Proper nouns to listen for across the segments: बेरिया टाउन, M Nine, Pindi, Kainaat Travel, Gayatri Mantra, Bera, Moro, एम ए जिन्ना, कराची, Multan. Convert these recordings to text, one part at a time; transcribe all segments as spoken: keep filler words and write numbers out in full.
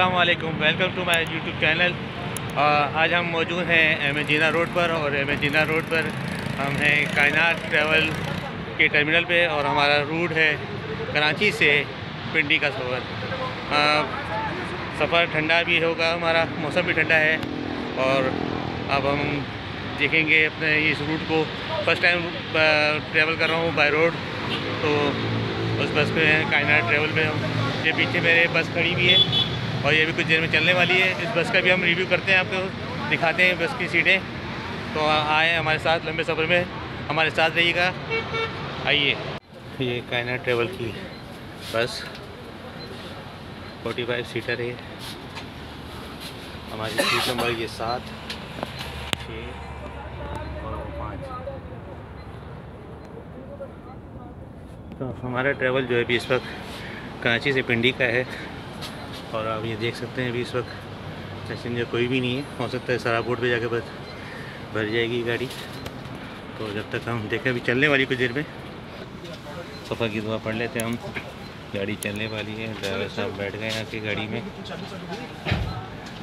अस्सलाम वालेकुम, welcome to my YouTube channel. आज हम मौजूद हैं एम ए जिन्ना रोड पर और एम ए जिन्ना रोड पर हम हैं कायनात ट्रैवल के टर्मिनल पे और हमारा रूट है कराची से पिंडी का सफ़र। सफ़र ठंडा भी होगा, हमारा मौसम भी ठंडा है। और अब हम देखेंगे अपने इस रूट को, फर्स्ट टाइम ट्रैवल कर रहा हूँ बाय रोड, तो उस बस पे हैं कायनात ट्रैवल में हम। ये पीछे मेरे बस खड़ी भी है और ये भी कुछ देर में चलने वाली है। इस बस का भी हम रिव्यू करते हैं, आपको दिखाते हैं बस की सीटें। तो आए हमारे साथ, लंबे सफ़र में हमारे साथ रहिएगा, आइए। ये कायनात ट्रैवल की बस पैंतालीस सीटर है। हमारी सीट नंबर ये सात, छः और पाँच। तो हमारा ट्रैवल जो है अभी इस वक्त कराची से पिंडी का है और आप ये देख सकते हैं अभी इस वक्त पैसेंजर कोई भी नहीं है। हो सकता है सरापोर्ट पे जाके बस भर जाएगी गाड़ी। तो जब तक हम देखें, अभी चलने वाली कुछ देर में। सफ़र की दुआ पढ़ लेते हैं हम। गाड़ी चलने वाली है, ड्राइवर साहब बैठ गए यहाँ की गाड़ी में।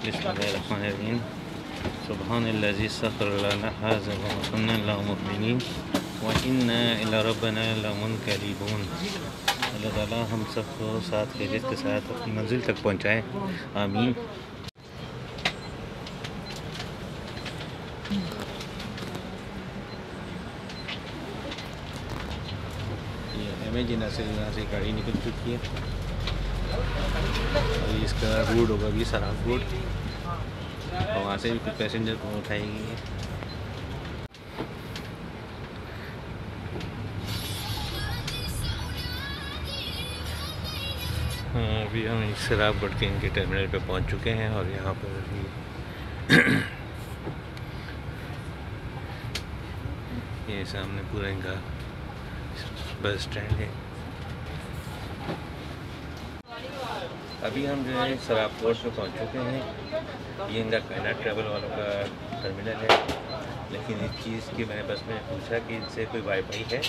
बिस्मिल्लाहिर्रहमानिर्रहीम, सुब्हानल्लाज़ी सखरलना हाज़ा व मा कुन्ना मुअ्मिनीन व इन्ना इला रब्बिना लमुनक़लिबून। अल्लाह ताला हम सबको साथ खैरियत के साथ अपनी मंजिल तक पहुँचाएँ, आमीन। ये एम ए जिन्ना से यहाँ से गाड़ी निकल चुकी है और इसका रोड होगा भी सराफ रोड, और वहाँ से भी कुछ पैसेंजर को उठाएगी। अभी हम एक शराब बढ़ के इनके टर्मिनल पे पहुंच चुके हैं और यहाँ पर ये सामने पूरा इनका बस स्टैंड है। अभी हम जो है शराब पोर्ट पे पहुंच चुके हैं। ये इनका कायनात ट्रैवल वालों का टर्मिनल है, लेकिन इस चीज़ की मैंने बस में पूछा कि इनसे कोई वाईफाई है,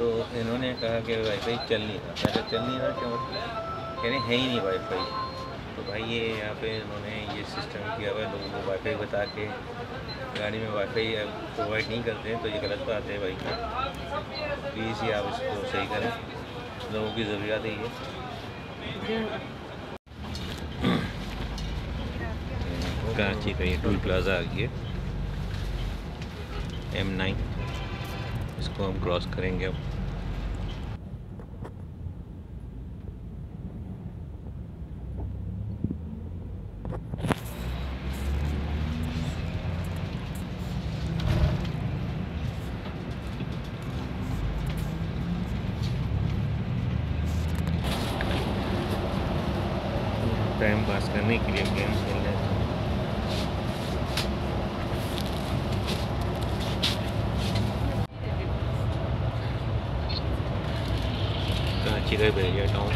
तो इन्होंने कहा कि वाईफाई चल नहीं रहा। क्या चल नहीं रहा, क्या मतलब? कह रहे हैं ही नहीं वाईफाई। तो भाई ये यहाँ पे उन्होंने ये सिस्टम किया हुआ है, लोगों को वाईफाई बता के गाड़ी में वाईफाई प्रोवाइड नहीं करते हैं, तो ये गलत बात है भाई। प्लीज़ ये आप इसको सही करें, लोगों की ज़रूरत है। ये कराची का ये टोल प्लाजा आ गया एम नाइन, इसको हम क्रॉस करेंगे अब। टाइम पास करने के लिए गेम खेल रहे थे। कराची का बेरिया टाउन,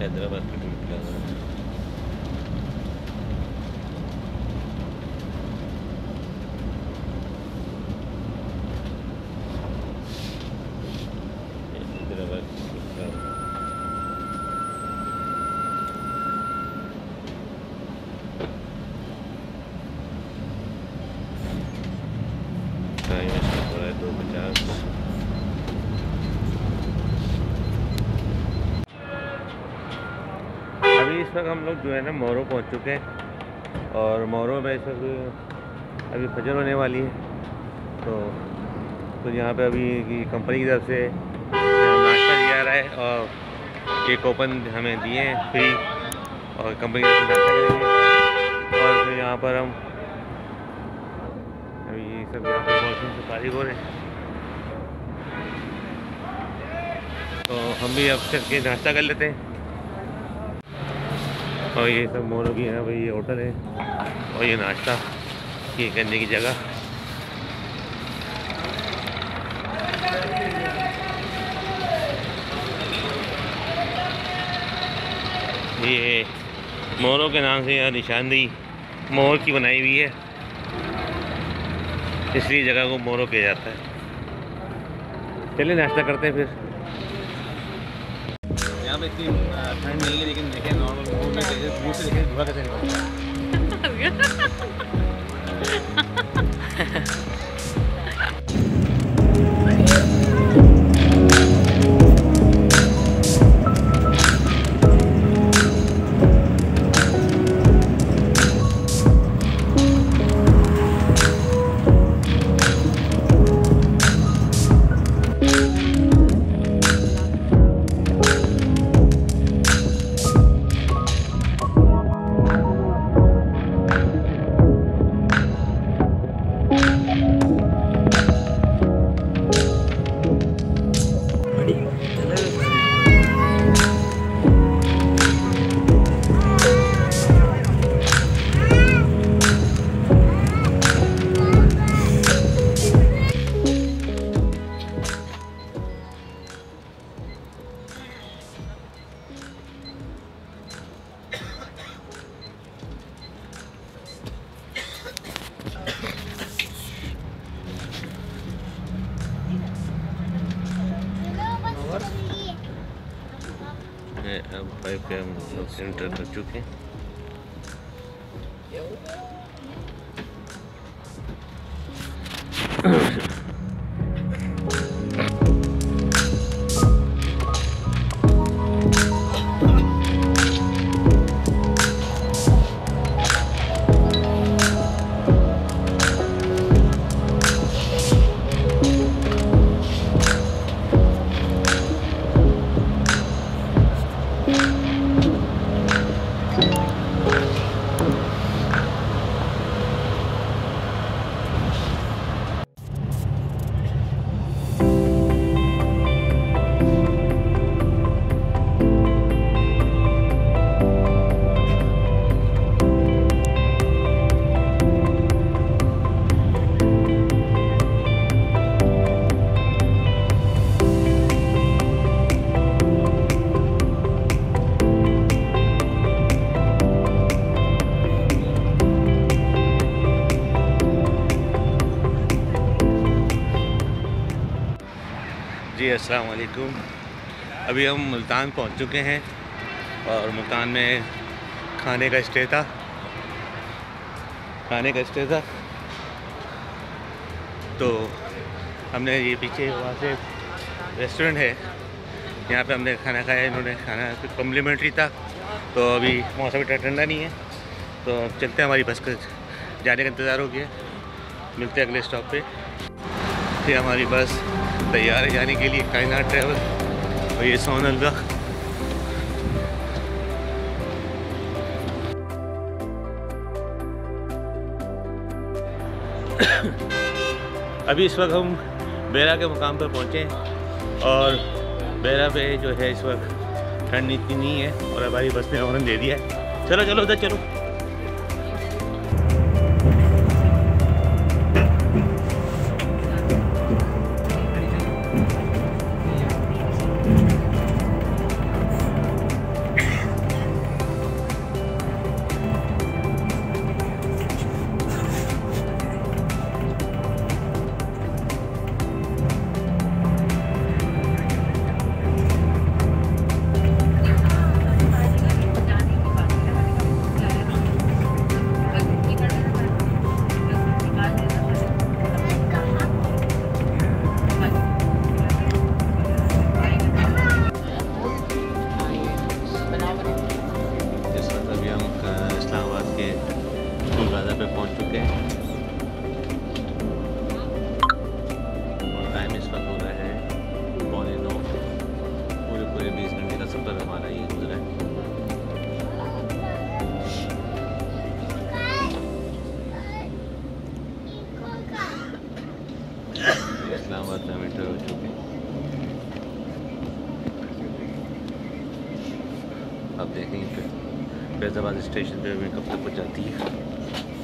हैदराबाद का टोल प्लाजा। हैदराबाद का टोल प्लाजा टाइम हो रहा है दो पचास। इस वक्त हम लोग जो है ना मोरो पहुंच चुके हैं और मोरो में इस वक्त अभी फजर होने वाली है, तो तो यहाँ पे अभी कंपनी की तरफ से नाश्ता दिया रहा है और केक ओपन हमें दिए हैं फ्री और कंपनी की तरफ से नाश्ता करेंगे। और फिर यहाँ पर हम अभी ये सब यहाँ पर वॉशरूम से खाली हो रहे हैं, तो हम भी अब चल के नाश्ता कर लेते हैं। और ये सब मोरो की है भाई, ये होटल है और ये नाश्ता ये करने की जगह। ये मोरो के नाम से यहाँ निशानदेही मोर की बनाई हुई है, इसलिए जगह को मोरो किया जाता है। चलिए नाश्ता करते हैं फिर। इतनी ठंड नहीं है लेकिन देखें नॉर्मल मूड में जैसे दूर से देखें धुआं कैसे निकलता है। अब पाइप पे हम लोग सेंटर कर चुके हैं। अस्सलाम वालेकुम। अभी हम मुल्तान पहुंच चुके हैं और मुल्तान में खाने का स्टे था खाने का स्टे था तो हमने ये पीछे वहाँ से रेस्टोरेंट है, यहाँ पे हमने खाना खाया। इन्होंने खाना कॉम्प्लीमेंट्री था, तो अभी मौसम इतना ठंडा नहीं है, तो चलते हैं। हमारी बस का जाने का इंतज़ार हो गया, मिलते हैं अगले स्टॉप पे। फिर हमारी बस तैयार है जाने के लिए कायनात ट्रैवल। और ये सोनल का अभी इस वक्त हम बेरा के मुकाम पर पहुँचे हैं और बेरा पे जो है इस वक्त ठंड इतनी नहीं है और हमारी बस ने हॉर्न दे दिया है। चलो चलो उधर चलो। अब देखेंगे फैजाबाद स्टेशन पर मैं कब तक पहुँच जाती है।